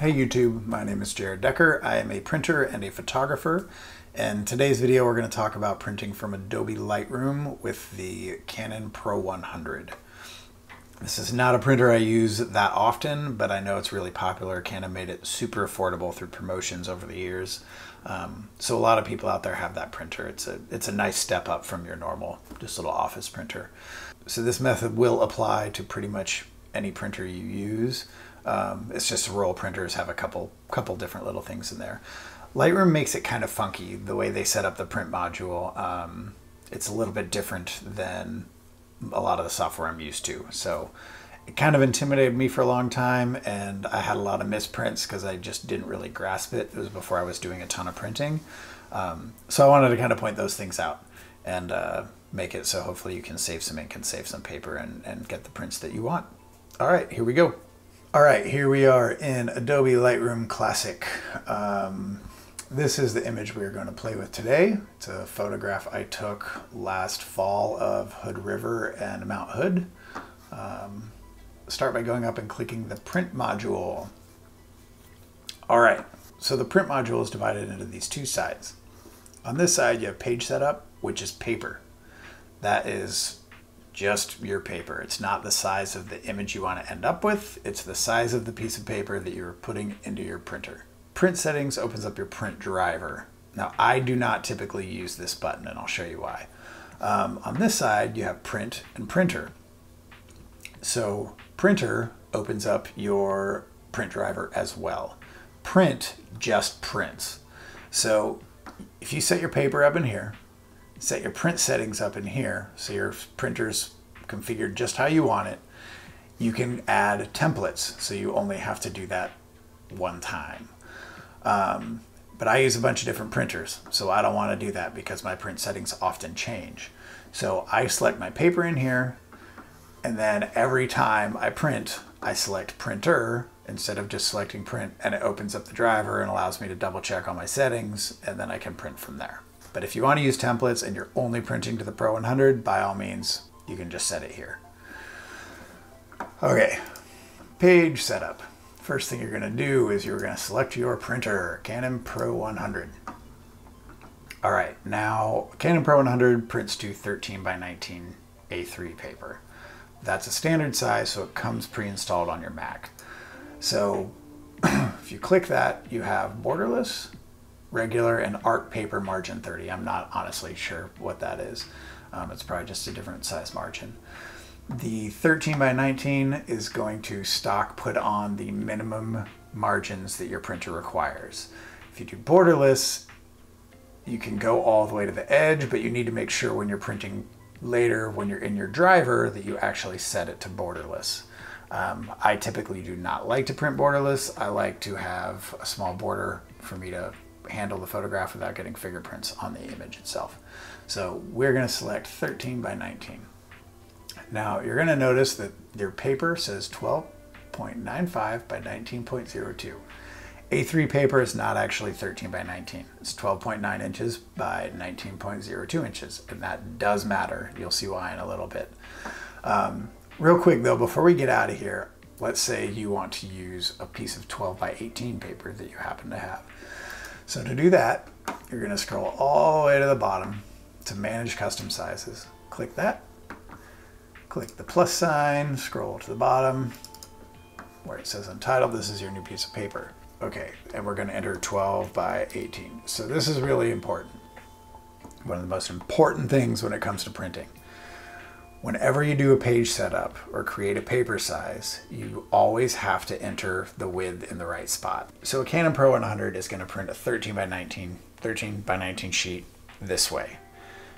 Hey YouTube, my name is Jared Decker. I am a printer and a photographer, and today's video we're going to talk about printing from Adobe Lightroom with the Canon Pro 100. This is not a printer I use that often, but I know it's really popular. Canon made it super affordable through promotions over the years. So a lot of people out there have that printer. It's a nice step up from your normal, just little office printer. So this method will apply to pretty much any printer you use. It's just roll printers have a couple different little things in there. Lightroom makes it kind of funky the way they set up the print module. It's a little bit different than a lot of the software I'm used to. So it kind of intimidated me for a long time, and I had a lot of misprints because I just didn't really grasp it. It was before I was doing a ton of printing. So I wanted to kind of point those things out and make it so hopefully you can save some ink and save some paper and get the prints that you want. All right, here we go. All right, here we are in Adobe Lightroom Classic. This is the image we are going to play with today. It's a photograph I took last fall of Hood River and Mount Hood. Start by going up and clicking the print module. All right, so the print module is divided into these two sides. On this side, you have page setup, which is paper. That is just your paper. It's not the size of the image you want to end up with. It's the size of the piece of paper that you're putting into your printer. Print settings opens up your print driver. Now, I do not typically use this button, and I'll show you why. On this side, you have print and printer. So printer opens up your print driver as well. Print just prints. So if you set your paper up in here, set your print settings up in here, so your printer's configured just how you want it. You can add templates, so you only have to do that one time. But I use a bunch of different printers, so I don't want to do that because my print settings often change. So I select my paper in here, and then every time I print, I select printer instead of just selecting print, and it opens up the driver and allows me to double check on my settings, and then I can print from there. But if you want to use templates and you're only printing to the Pro 100, by all means, you can just set it here. Okay, page setup. First thing you're going to do is you're going to select your printer, Canon Pro 100. All right, now Canon Pro 100 prints to 13 by 19 A3 paper. That's a standard size, so it comes pre-installed on your Mac. So if you click that, you have borderless, regular, and art paper margin 30. I'm not honestly sure what that is. It's probably just a different size margin. The 13 by 19 is going to stock put on the minimum margins that your printer requires. If you do borderless, you can go all the way to the edge, but you need to make sure when you're printing later, when you're in your driver, that you actually set it to borderless. I typically do not like to print borderless. I like to have a small border for me to handle the photograph without getting fingerprints on the image itself. So we're going to select 13 by 19. Now you're going to notice that your paper says 12.95 by 19.02. A3 paper is not actually 13 by 19. It's 12.9 inches by 19.02 inches, and that does matter. You'll see why in a little bit. Real quick though, before we get out of here, let's say you want to use a piece of 12 by 18 paper that you happen to have. So to do that, you're going to scroll all the way to the bottom to manage custom sizes. Click that, click the plus sign, scroll to the bottom where it says untitled. This is your new piece of paper. Okay, and we're going to enter 12 by 18. So this is really important. One of the most important things when it comes to printing. Whenever you do a page setup or create a paper size, you always have to enter the width in the right spot. So a Canon Pro 100 is going to print a 13 by 19 sheet this way.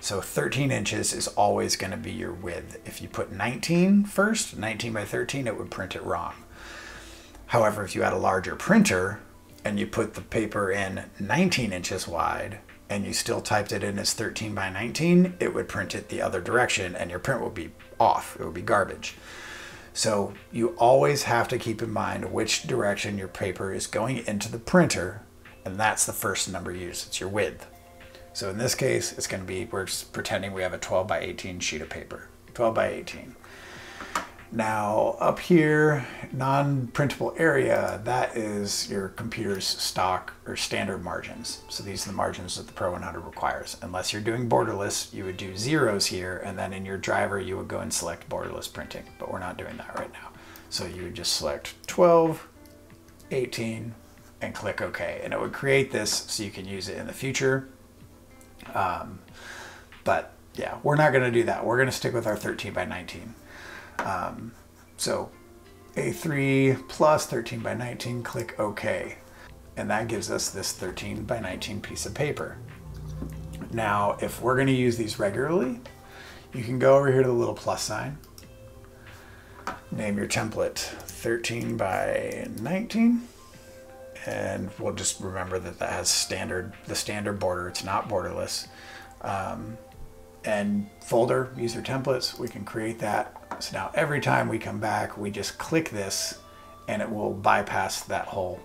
So 13 inches is always going to be your width. If you put 19 first, 19 by 13, it would print it wrong. However, if you had a larger printer and you put the paper in 19 inches wide, and you still typed it in as 13 by 19, it would print it the other direction and your print would be off, it would be garbage. So you always have to keep in mind which direction your paper is going into the printer, and that's the first number used, it's your width. So in this case, it's gonna be, we're just pretending we have a 12 by 18 sheet of paper, 12 by 18. Now up here, non-printable area, that is your computer's stock or standard margins. So these are the margins that the Pro 100 requires. Unless you're doing borderless, you would do zeros here, and then in your driver, you would go and select borderless printing, but we're not doing that right now. So you would just select 12, 18, and click OK, and it would create this so you can use it in the future. But yeah, we're not gonna do that. We're gonna stick with our 13 by 19. So A3 plus 13 by 19, click OK. And that gives us this 13 by 19 piece of paper. Now, if we're going to use these regularly, you can go over here to the little plus sign, name your template 13 by 19. And we'll just remember that that has standard, the standard border. It's not borderless. And folder, user templates, we can create that. So now every time we come back, we just click this and it will bypass that whole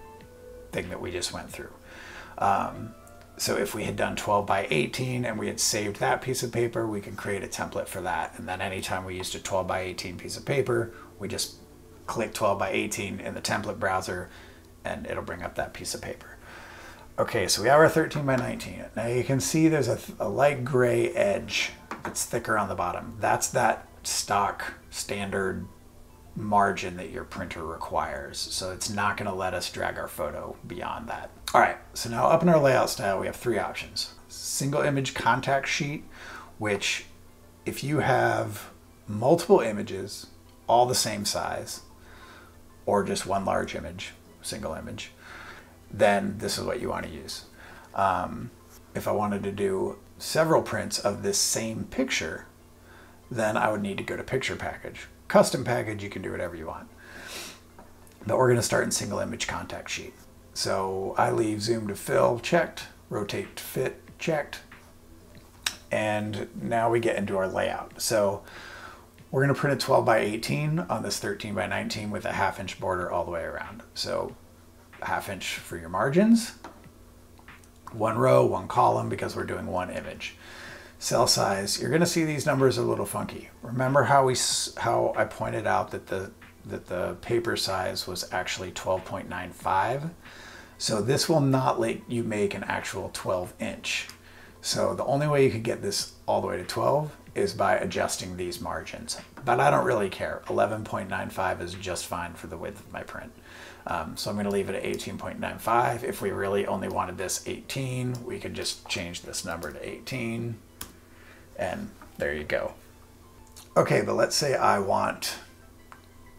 thing that we just went through. So if we had done 12 by 18 and we had saved that piece of paper, we can create a template for that. And then anytime we used a 12 by 18 piece of paper, we just click 12 by 18 in the template browser and it'll bring up that piece of paper. Okay, so we have our 13 by 19. Now you can see there's a light gray edge that's thicker on the bottom. That's that stock standard margin that your printer requires. So it's not going to let us drag our photo beyond that. All right, so now up in our layout style, we have three options. Single image contact sheet, which if you have multiple images, all the same size, or just one large image, single image, then this is what you want to use. If I wanted to do several prints of this same picture, then I would need to go to picture package. Custom package, you can do whatever you want. But we're gonna start in single image contact sheet. So I leave zoom to fill, checked, rotate to fit, checked. And now we get into our layout. So we're gonna print a 12 by 18 on this 13 by 19 with a half-inch border all the way around. So half-inch for your margins, one row, one column, because we're doing one image. Cell size, you're going to see these numbers are a little funky. Remember how I pointed out that the paper size was actually 12.95? So this will not let you make an actual 12 inch. So the only way you could get this all the way to 12 is by adjusting these margins. But I don't really care. 11.95 is just fine for the width of my print. So I'm going to leave it at 18.95. If we really only wanted this 18, we could just change this number to 18. And there you go. Okay, but let's say I want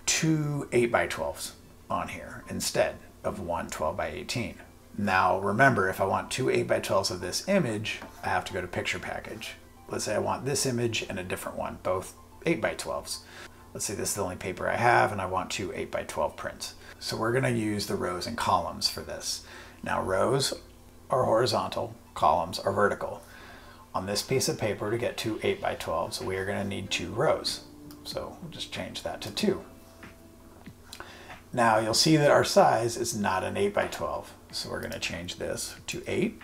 two 8x12s on here instead of one 12 by 18. Now remember, if I want two 8x12s of this image, I have to go to picture package. Let's say I want this image and a different one, both 8x12s. Let's say this is the only paper I have and I want two 8x12 prints. So we're gonna use the rows and columns for this. Now rows are horizontal, columns are vertical. On this piece of paper, to get two 8x12s, we are going to need two rows. So we'll just change that to two. Now you'll see that our size is not an 8x12. So we're going to change this to 8,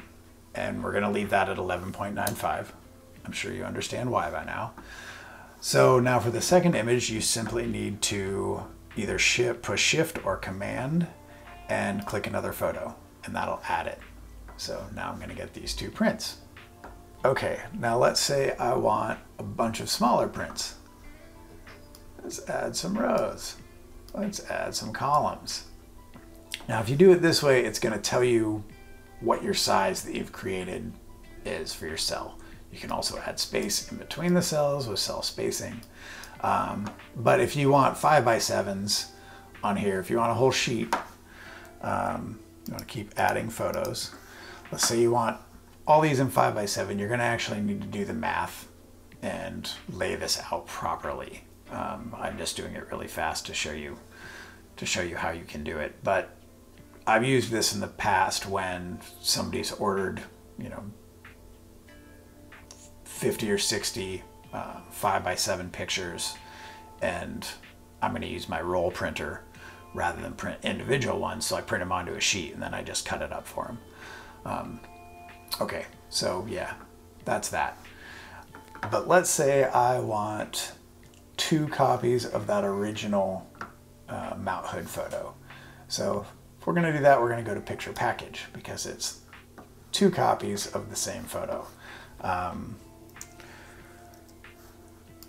and we're going to leave that at 11.95. I'm sure you understand why by now. So now for the second image, you simply need to either push shift or command and click another photo, and that'll add it. So now I'm going to get these two prints. Okay, now let's say I want a bunch of smaller prints. Let's add some rows. Let's add some columns. Now, if you do it this way, it's going to tell you what your size that you've created is for your cell. You can also add space in between the cells with cell spacing. But if you want 5x7s on here, if you want a whole sheet, you want to keep adding photos. Let's say you want all these in 5x7, you're gonna actually need to do the math and lay this out properly. I'm just doing it really fast to show you how you can do it. But I've used this in the past when somebody's ordered, 50 or 60 5x7 pictures, and I'm gonna use my roll printer rather than print individual ones. So I print them onto a sheet and then I just cut it up for them. Okay, so yeah, that's that. But let's say I want two copies of that original Mount Hood photo. So if we're going to do that, we're going to go to picture package because it's two copies of the same photo.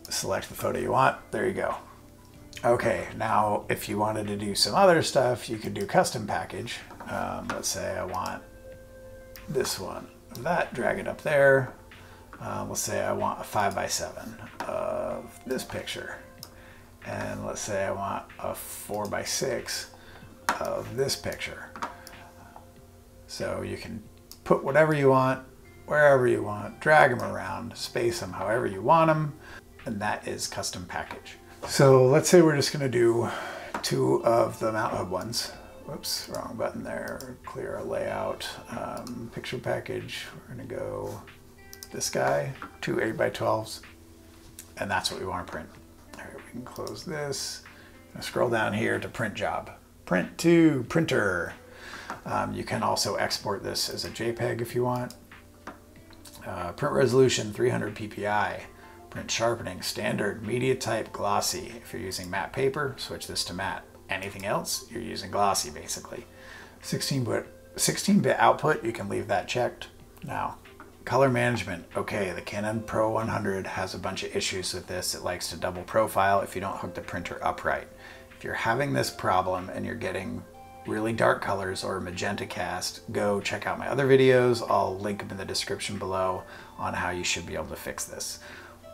Select the photo you want. There you go. Okay, now if you wanted to do some other stuff, you could do custom package. Let's say I want this one, that, drag it up there. Let's say I want a 5x7 of this picture. And let's say I want a 4x6 of this picture. So you can put whatever you want, wherever you want, drag them around, space them however you want them, and that is custom package. So let's say we're just going to do two of the Mount Hood ones. Whoops, wrong button there. Clear our layout. Picture package, we're going to go this guy, two 8x12s, and that's what we want to print. All right, we can close this. Scroll down here to print job. Print to printer. You can also export this as a JPEG if you want. Print resolution 300 ppi. Print sharpening, standard, media type, glossy. If you're using matte paper, switch this to matte. Anything else, you're using glossy basically. 16-bit output, you can leave that checked. Now, color management. Okay, the Canon Pro 100 has a bunch of issues with this. It likes to double profile if you don't hook the printer upright. If you're having this problem and you're getting really dark colors or magenta cast, go check out my other videos. I'll link them in the description below on how you should be able to fix this.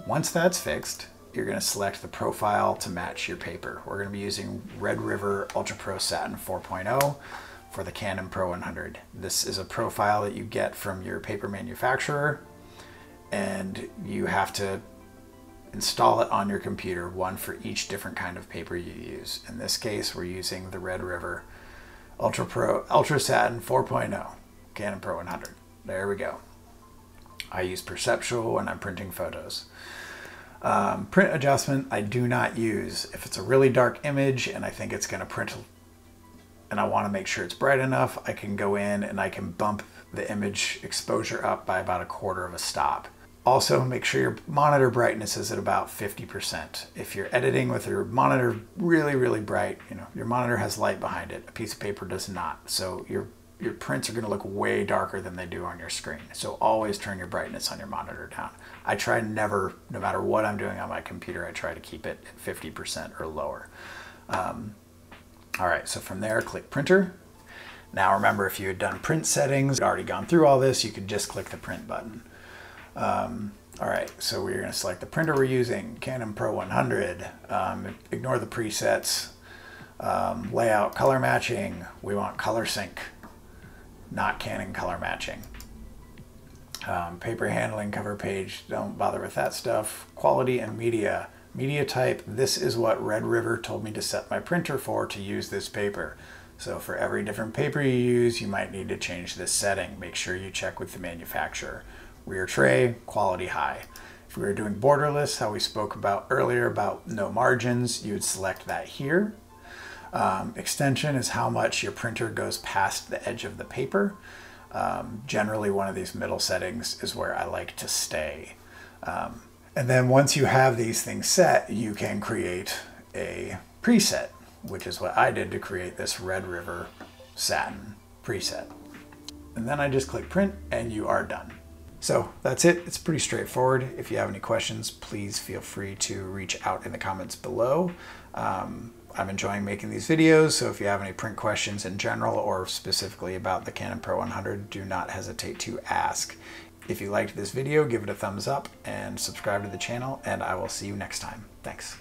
Once that's fixed, you're going to select the profile to match your paper. We're going to be using Red River Ultra Pro Satin 4.0 for the Canon Pro 100. This is a profile that you get from your paper manufacturer, and you have to install it on your computer, one for each different kind of paper you use. In this case, we're using the Red River Ultra Satin 4.0 Canon Pro 100. There we go. I use perceptual when I'm printing photos. Print adjustment I do not use. If it's a really dark image and I think it's going to print and I want to make sure it's bright enough, I can go in and I can bump the image exposure up by about 1/4 of a stop. Also, make sure your monitor brightness is at about 50%. If you're editing with your monitor really, really bright, you know, your monitor has light behind it. A piece of paper does not. So your prints are going to look way darker than they do on your screen. So always turn your brightness on your monitor down. I try never, no matter what I'm doing on my computer, I try to keep it at 50% or lower. All right, so from there, click printer. Now remember, if you had done print settings, already gone through all this, you could just click the print button. All right, so we're going to select the printer we're using, Canon Pro 100. Ignore the presets, layout, color matching. We want color sync, not Canon color matching. Paper handling, cover page, don't bother with that stuff. Quality and media. Media type, this is what Red River told me to set my printer for to use this paper. So for every different paper you use, you might need to change this setting. Make sure you check with the manufacturer. Rear tray, quality high. If we were doing borderless, how we spoke about earlier about no margins, you would select that here. Extension is how much your printer goes past the edge of the paper. Generally, one of these middle settings is where I like to stay. And then once you have these things set, you can create a preset, which is what I did to create this Red River Satin preset. And then I just click print and you are done. So that's it. It's pretty straightforward. If you have any questions, please feel free to reach out in the comments below. I'm enjoying making these videos, so if you have any print questions in general or specifically about the Canon Pro 100, do not hesitate to ask. If you liked this video, give it a thumbs up and subscribe to the channel, and I will see you next time. Thanks.